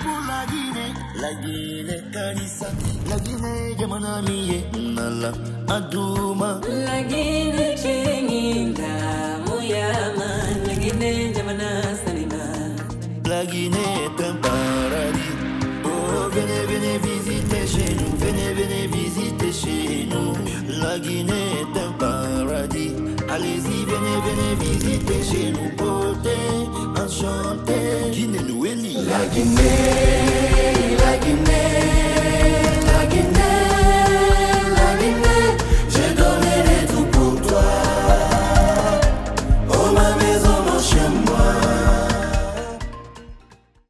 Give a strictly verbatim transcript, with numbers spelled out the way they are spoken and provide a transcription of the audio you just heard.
pour la Guinée, la Guinée Kanissa, la Guinée de mon ami Nala Adouma, la Guinée Cheninda Mouyama, la Guinée de Mana Salima, la Guinée est un paradis. Oh, venez, venez visiter chez nous, venez, venez visiter chez nous. La Guinée est un paradis. Allez-y, venez, venez visiter chez nous, beauté, enchantée. La Guinée, la Guinée.